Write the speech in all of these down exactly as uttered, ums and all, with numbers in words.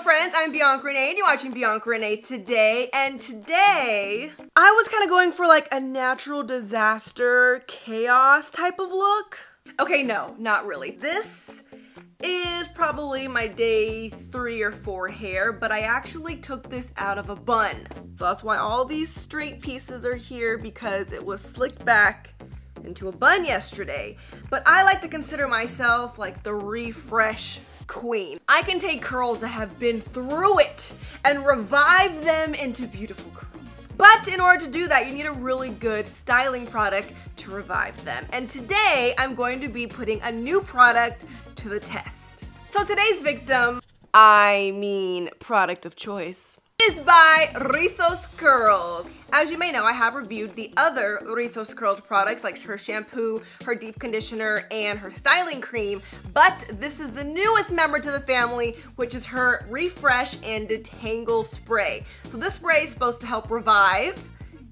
Hello friends, I'm Bianca Renee and you're watching Bianca Renee today, and today I was kind of going for like a natural disaster, chaos type of look. Okay, no, not really. This is probably my day three or four hair, but I actually took this out of a bun. So that's why all these straight pieces are here, because it was slicked back into a bun yesterday. But I like to consider myself like the refresh queen. I can take curls that have been through it and revive them into beautiful curls. But in order to do that, you need a really good styling product to revive them. And today, I'm going to be putting a new product to the test. So today's victim, I mean product of choice, is by Rizos Curls. As you may know, I have reviewed the other Rizos Curls products, like her shampoo, her deep conditioner, and her styling cream, but this is the newest member to the family, which is her Refresh and Detangle Spray. So this spray is supposed to help revive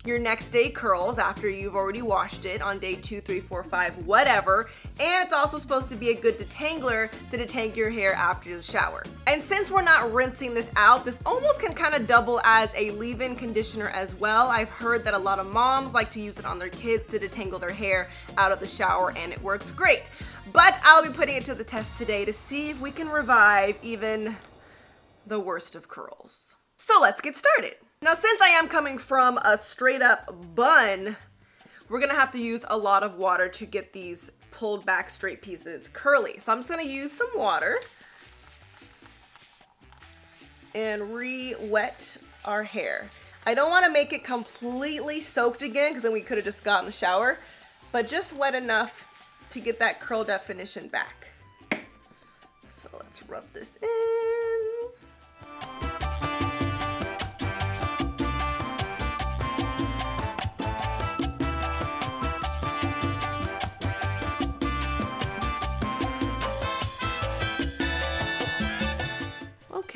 your next day curls after you've already washed it on day two, three, four, five, whatever. And it's also supposed to be a good detangler to detangle your hair after the shower. And since we're not rinsing this out, this almost can kind of double as a leave-in conditioner as well. I've heard that a lot of moms like to use it on their kids to detangle their hair out of the shower, and it works great. But I'll be putting it to the test today to see if we can revive even the worst of curls. So let's get started. Now, since I am coming from a straight up bun, we're gonna have to use a lot of water to get these pulled back straight pieces curly. So I'm just gonna use some water and re-wet our hair. I don't wanna make it completely soaked again, because then we could've just gotten in the shower, but just wet enough to get that curl definition back. So let's rub this in.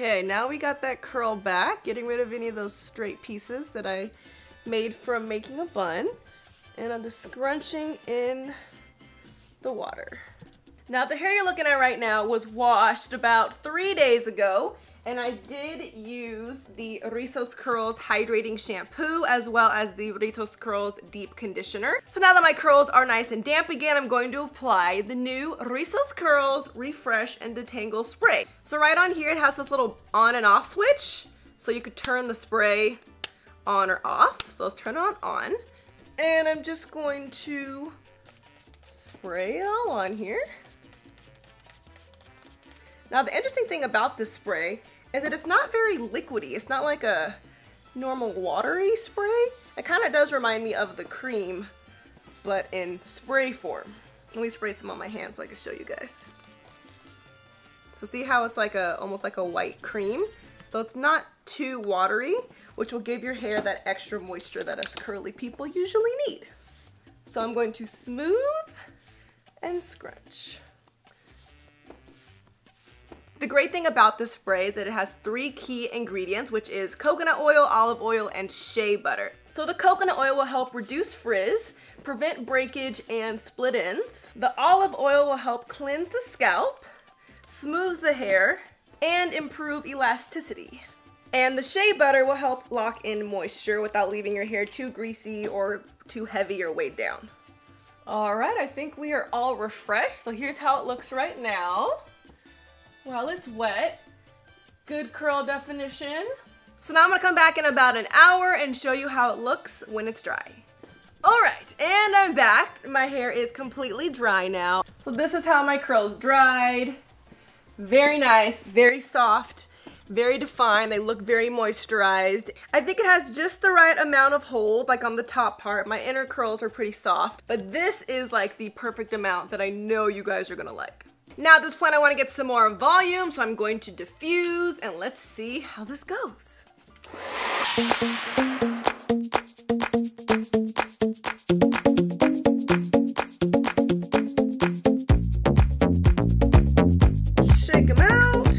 Okay, now we got that curl back, getting rid of any of those straight pieces that I made from making a bun. And I'm just scrunching in the water. Now, the hair you're looking at right now was washed about three days ago, and I did use the Rizos Curls Hydrating Shampoo as well as the Rizos Curls Deep Conditioner. So now that my curls are nice and damp again, I'm going to apply the new Rizos Curls Refresh and Detangle Spray. So right on here, it has this little on and off switch, so you could turn the spray on or off. So let's turn it on, on. And I'm just going to spray it all on here. Now, the interesting thing about this spray is that it's not very liquidy. It's not like a normal watery spray. It kind of does remind me of the cream, but in spray form. Let me spray some on my hand so I can show you guys. So see how it's like a, almost like a white cream? So it's not too watery, which will give your hair that extra moisture that us curly people usually need. So I'm going to smooth and scrunch. The great thing about this spray is that it has three key ingredients, which is coconut oil, olive oil, and shea butter. So the coconut oil will help reduce frizz, prevent breakage and split ends. The olive oil will help cleanse the scalp, smooth the hair, and improve elasticity. And the shea butter will help lock in moisture without leaving your hair too greasy or too heavy or weighed down. All right, I think we are all refreshed. So here's how it looks right now. Well, it's wet. Good curl definition. So now I'm gonna come back in about an hour and show you how it looks when it's dry. All right, and I'm back. My hair is completely dry now. So this is how my curls dried. Very nice, very soft, very defined. They look very moisturized. I think it has just the right amount of hold, like on the top part. My inner curls are pretty soft, but this is like the perfect amount that I know you guys are gonna like. Now at this point I want to get some more volume, so I'm going to diffuse, and let's see how this goes. Shake them out.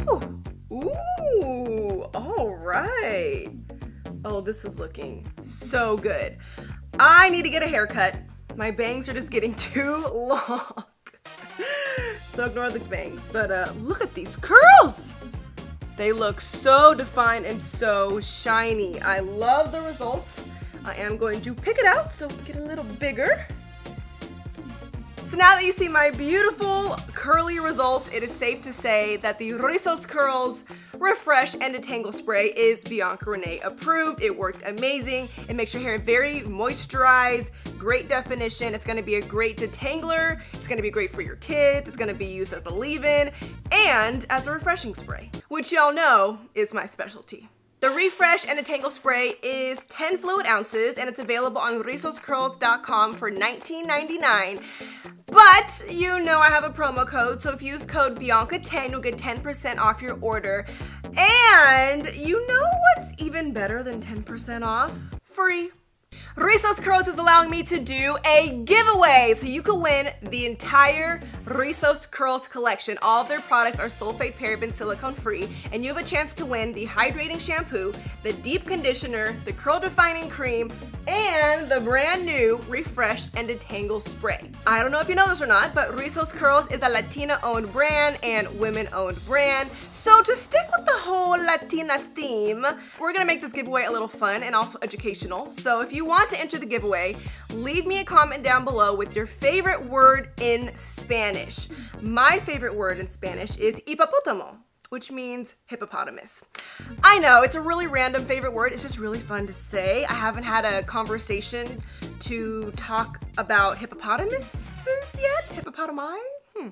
Whew. Ooh, all right. Oh, this is looking so good. I need to get a haircut. My bangs are just getting too long. so ignore the bangs. But uh, look at these curls! They look so defined and so shiny. I love the results. I am going to pick it out so we get a little bigger. So now that you see my beautiful curly results, it is safe to say that the Rizos Curls Refresh and Detangle Spray is Bianca Renee approved. It worked amazing. It makes your hair very moisturized, great definition. It's gonna be a great detangler. It's gonna be great for your kids. It's gonna be used as a leave-in and as a refreshing spray, which y'all know is my specialty. The Refresh and Detangle Spray is ten fluid ounces and it's available on rizos curls dot com for nineteen ninety-nine. But you know I have a promo code, so if you use code Bianca ten, you'll get ten percent off your order. And you know what's even better than ten percent off? Free. Rizos Curls is allowing me to do a giveaway, so you can win the entire Rizos Curls collection. All of their products are sulfate, paraben, silicone free, and you have a chance to win the hydrating shampoo, the deep conditioner, the curl defining cream, and the brand new Refresh and Detangle Spray. I don't know if you know this or not, but Rizos Curls is a Latina-owned brand and women-owned brand. So to stick with the whole Latina theme, we're gonna make this giveaway a little fun and also educational. So if you want to enter the giveaway, leave me a comment down below with your favorite word in Spanish. My favorite word in Spanish is hipopótamo, which means hippopotamus. I know, it's a really random favorite word. It's just really fun to say. I haven't had a conversation to talk about hippopotamuses yet. Hippopotami? Hmm.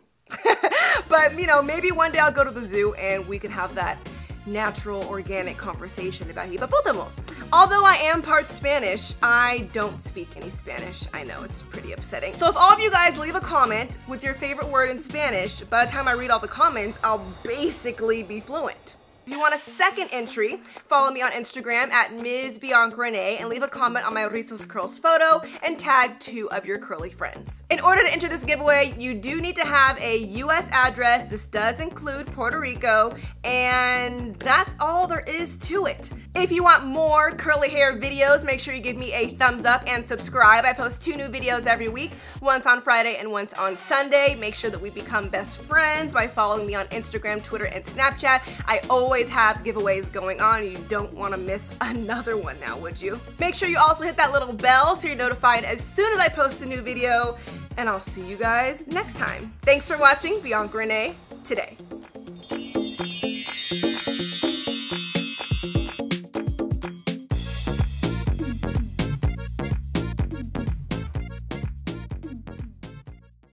But, you know, maybe one day I'll go to the zoo and we can have that natural, organic conversation about hippopotamus. Although I am part Spanish, I don't speak any Spanish. I know, it's pretty upsetting. So if all of you guys leave a comment with your favorite word in Spanish, by the time I read all the comments, I'll basically be fluent. If you want a second entry, follow me on Instagram at MzBiancaRenee and leave a comment on my Rizos Curls photo and tag two of your curly friends. In order to enter this giveaway, you do need to have a U S address. This does include Puerto Rico, and that's all there is to it. If you want more curly hair videos, make sure you give me a thumbs up and subscribe. I post two new videos every week, once on Friday and once on Sunday. Make sure that we become best friends by following me on Instagram, Twitter, and Snapchat. I always have giveaways going on. You don't want to miss another one now, would you? Make sure you also hit that little bell so you're notified as soon as I post a new video, and I'll see you guys next time. Thanks for watching Bianca Renee Today.